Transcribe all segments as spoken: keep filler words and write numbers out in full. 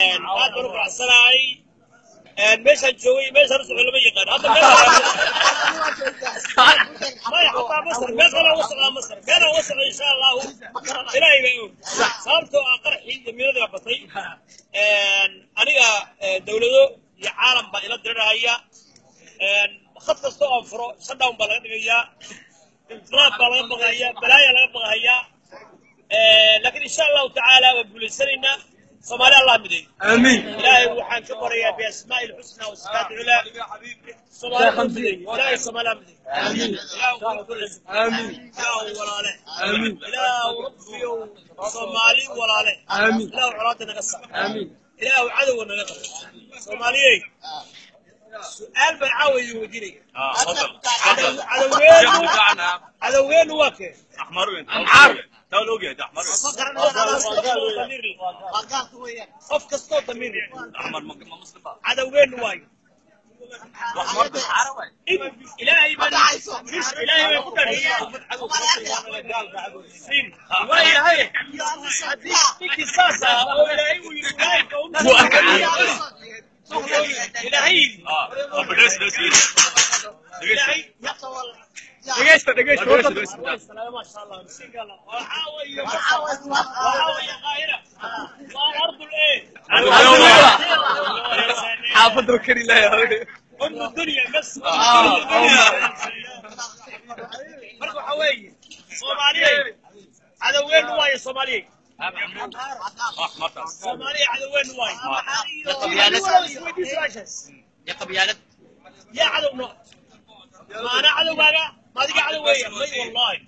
أنا أقول على الصراعي أن ميشان شوي ميشان رسول الله يقال هذا ما يحطها مصر ميشان وصل على مصر كذا وصل إن شاء الله إلى يبيعون صارتوا أقرأ حين ميرد يبطي أن أنا دولته يعالم بإلى الدرجة أن خط الصوم فرو صدام بلغت بيا إنفراد بلغت بيا بلايا بلغت بيا لكن إن شاء الله تعالى وبلسنا صومالي الله مدين امين إلهي وحان كبريا بأسماء الحسنى وصفات العلى صومالي الله مدين إلهي صومالي الله مدين امين إلهي كل اسم امين إلهي ولا له امين إلهي ربي صومالي ولا له امين إلهي عراتنا قصة امين إلهي عدونا نقل صومالي سؤال بالعاوي يوديني اه تفضل تفضل عدوين عدوين واكي احمرين احمر تولوج يا احمر افكر انا ضميري قاعد وياك قف كستو ضميري احمر ما مصطفى عدوين واي احمر عربي الهي ما مش الهي ما كنت سين وهي هي فيك الساسه الهي وياك إلهي أبدس دس إلهي يطول دقيست دقيست دقيست دقيست ما شاء الله مسك الله وحاول وحاول وحاول يا قاهرة والأرض الإيه حافظ ذكر الله يا ولد أم الدنيا بس برضو حوي صومالي على وين واي صومالي صومالي عدوين واي يا قبيلة يا قبيلة يا عدو ما أنا عدو أنا ما تقع عدوية والله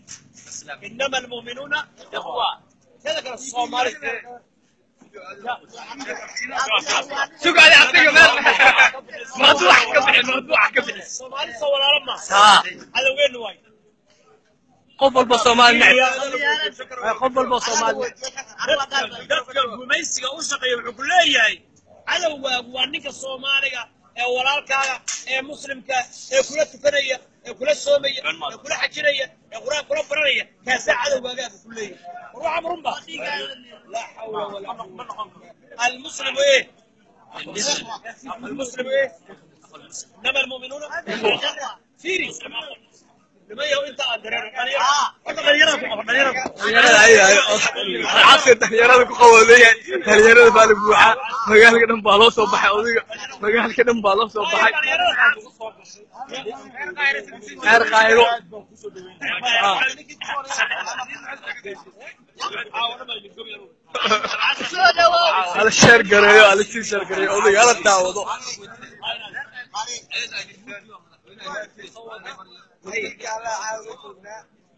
إنما المؤمنون إخوة تذكر الصومالي شوف علي أعطيك موضوع كبير موضوع كبير الصومالي صور لما عدوين واي قبل بصومال قبل بصومال دكتور قميص يوشق يبقولي على وانك الصومالية ورالكا مسلمك كل التكنية كل الصومية كل حجرية كل كل برية كذا على وجهك كلية روح عمرهم بقى لا حول ولا قوة المسلم إيه المسلم إيه إنما المؤمنون فيري لماذا وأنت أدرى؟ أنت غيرك غيرك أيوه أيوه عارف أنت غيرك قوية غيرك بالك بوحة مجال كده مبالغ وبحي أوديك مجال كده مبالغ وبحي غير غيره على الشارع قريه على الشارع قريه أوديك على التعوض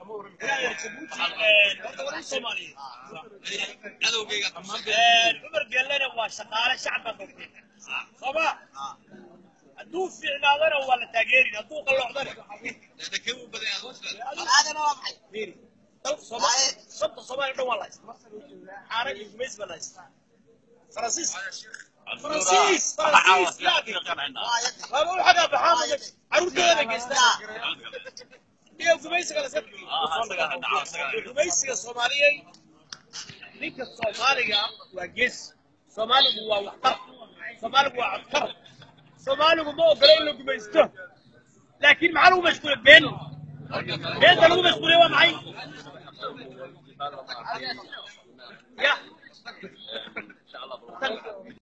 عمر قال لنا هو شغاله شعب صبا هدو في علاضنا ولا تاجيرين هدو قال له عضنا هذا كيف بدأ هذا ما وضحي ميري صبا صبا صبا يبدو والله عارف يجميز بالله فرنسيس فرنسيس فرنسيس لا ما بقول حاجة بحامد عروض دينك يا قميصك على سبت قميصك الصومالي ليك الصومالية وجس صومالي هو وحطر صومالي هو عطر صومالي هو مو قليل قميصته لكن معلومة مشغول بين بين ده هو مشغول هو معي يا